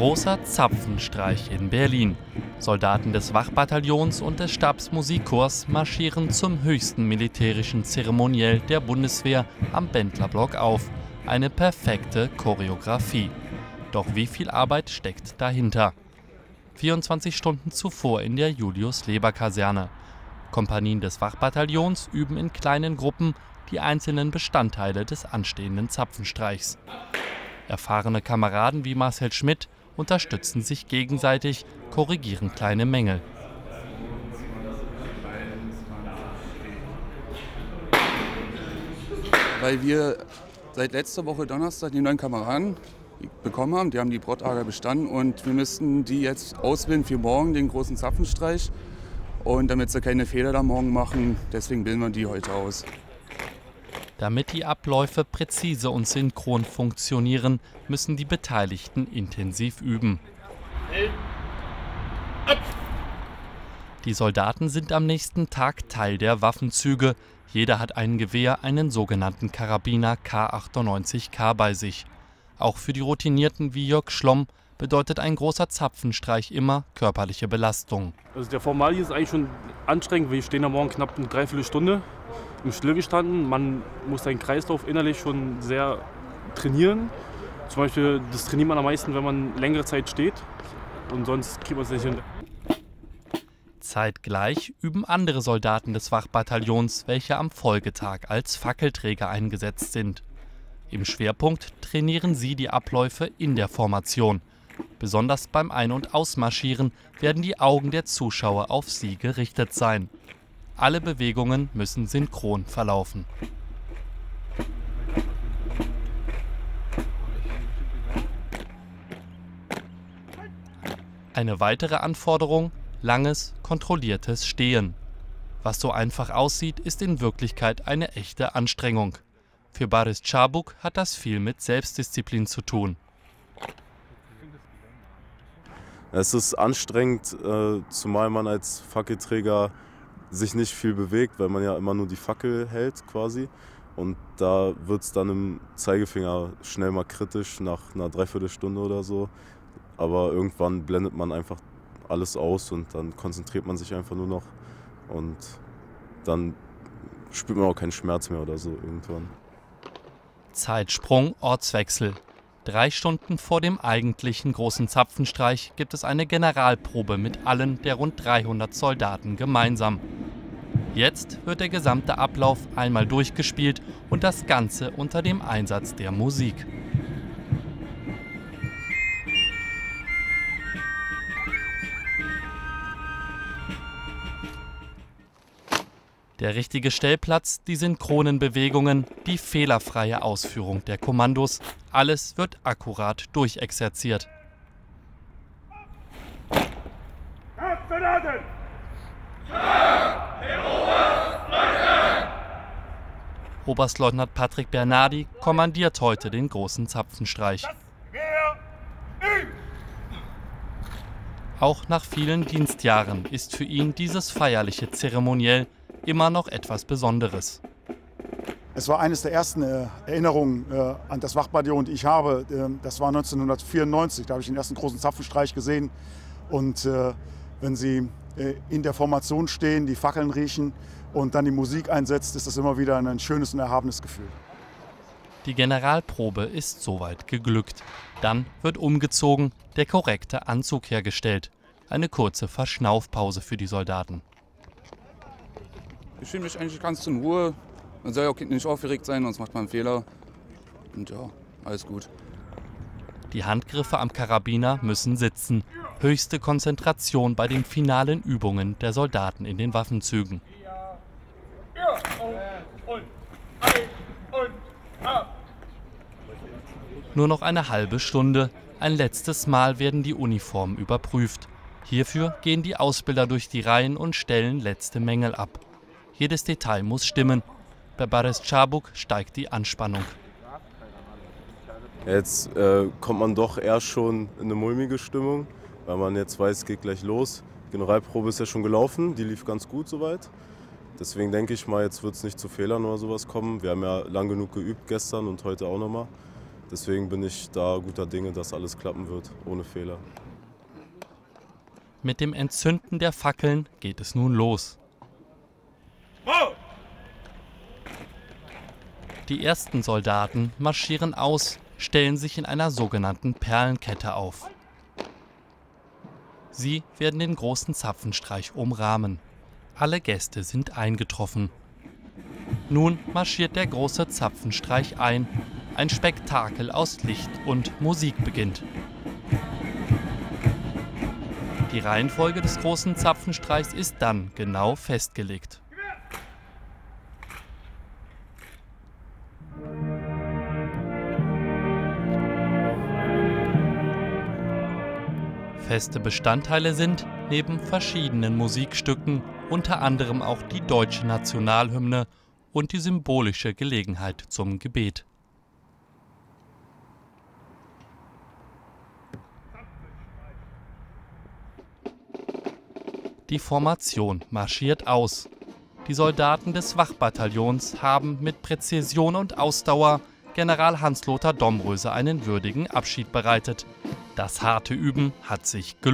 Großer Zapfenstreich in Berlin. Soldaten des Wachbataillons und des Stabsmusikkorps marschieren zum höchsten militärischen Zeremoniell der Bundeswehr am Bendlerblock auf. Eine perfekte Choreografie. Doch wie viel Arbeit steckt dahinter? 24 Stunden zuvor in der Julius-Leber-Kaserne. Kompanien des Wachbataillons üben in kleinen Gruppen die einzelnen Bestandteile des anstehenden Zapfenstreichs. Erfahrene Kameraden wie Marcel Schmidt unterstützen sich gegenseitig, korrigieren kleine Mängel. Weil wir seit letzter Woche Donnerstag die neuen Kameraden bekommen haben, die haben die Brottager bestanden und wir müssten die jetzt ausbilden für morgen, den großen Zapfenstreich. Und damit sie keine Fehler da morgen machen, deswegen bilden wir die heute aus. Damit die Abläufe präzise und synchron funktionieren, müssen die Beteiligten intensiv üben. Die Soldaten sind am nächsten Tag Teil der Waffenzüge. Jeder hat ein Gewehr, einen sogenannten Karabiner K98k bei sich. Auch für die Routinierten wie Jörg Schlomm bedeutet ein großer Zapfenstreich immer körperliche Belastung. Also der Formalie ist eigentlich schon anstrengend. Wir stehen am Morgen knapp eine Dreiviertelstunde im Stille gestanden. Man muss seinen Kreislauf innerlich schon sehr trainieren. Zum Beispiel, das trainiert man am meisten, wenn man längere Zeit steht. Und sonst kriegt man es nicht hin. Zeitgleich üben andere Soldaten des Wachbataillons, welche am Folgetag als Fackelträger eingesetzt sind. Im Schwerpunkt trainieren sie die Abläufe in der Formation. Besonders beim Ein- und Ausmarschieren werden die Augen der Zuschauer auf sie gerichtet sein. Alle Bewegungen müssen synchron verlaufen. Eine weitere Anforderung: langes, kontrolliertes Stehen. Was so einfach aussieht, ist in Wirklichkeit eine echte Anstrengung. Für Baris Çabuk hat das viel mit Selbstdisziplin zu tun. Es ist anstrengend, zumal man als Fackelträger sich nicht viel bewegt, weil man ja immer nur die Fackel hält quasi. Und da wird es dann im Zeigefinger schnell mal kritisch, nach einer Dreiviertelstunde oder so. Aber irgendwann blendet man einfach alles aus und dann konzentriert man sich einfach nur noch. Und dann spürt man auch keinen Schmerz mehr oder so irgendwann. Zeitsprung, Ortswechsel. 3 Stunden vor dem eigentlichen großen Zapfenstreich gibt es eine Generalprobe mit allen der rund 300 Soldaten gemeinsam. Jetzt wird der gesamte Ablauf einmal durchgespielt und das Ganze unter dem Einsatz der Musik. Der richtige Stellplatz, die synchronen Bewegungen, die fehlerfreie Ausführung der Kommandos. Alles wird akkurat durchexerziert. Oberstleutnant Patrick Bernardi kommandiert heute den großen Zapfenstreich. Auch nach vielen Dienstjahren ist für ihn dieses feierliche Zeremoniell immer noch etwas Besonderes. Es war eines der ersten Erinnerungen an das Wachbataillon, die ich habe. Das war 1994, da habe ich den ersten großen Zapfenstreich gesehen. Und wenn Sie in der Formation stehen, die Fackeln riechen und dann die Musik einsetzt, ist das immer wieder ein schönes und erhabenes Gefühl. Die Generalprobe ist soweit geglückt. Dann wird umgezogen, der korrekte Anzug hergestellt. Eine kurze Verschnaufpause für die Soldaten. Ich fühle mich eigentlich ganz in Ruhe. Man soll ja auch nicht aufgeregt sein, sonst macht man einen Fehler. Und ja, alles gut. Die Handgriffe am Karabiner müssen sitzen. Höchste Konzentration bei den finalen Übungen der Soldaten in den Waffenzügen. Nur noch eine halbe Stunde. Ein letztes Mal werden die Uniformen überprüft. Hierfür gehen die Ausbilder durch die Reihen und stellen letzte Mängel ab. Jedes Detail muss stimmen. Bei Baris Çabuk steigt die Anspannung. Jetzt kommt man doch eher schon in eine mulmige Stimmung, weil man jetzt weiß, es geht gleich los. Die Generalprobe ist ja schon gelaufen, die lief ganz gut soweit. Deswegen denke ich mal, jetzt wird es nicht zu Fehlern oder sowas kommen. Wir haben ja lang genug geübt gestern und heute auch nochmal. Deswegen bin ich da guter Dinge, dass alles klappen wird, ohne Fehler. Mit dem Entzünden der Fackeln geht es nun los. Die ersten Soldaten marschieren aus, stellen sich in einer sogenannten Perlenkette auf. Sie werden den großen Zapfenstreich umrahmen. Alle Gäste sind eingetroffen. Nun marschiert der große Zapfenstreich ein. Ein Spektakel aus Licht und Musik beginnt. Die Reihenfolge des großen Zapfenstreichs ist dann genau festgelegt. Feste Bestandteile sind, neben verschiedenen Musikstücken, unter anderem auch die deutsche Nationalhymne und die symbolische Gelegenheit zum Gebet. Die Formation marschiert aus. Die Soldaten des Wachbataillons haben mit Präzision und Ausdauer General Hans-Lothar Domröse einen würdigen Abschied bereitet. Das harte Üben hat sich gelohnt.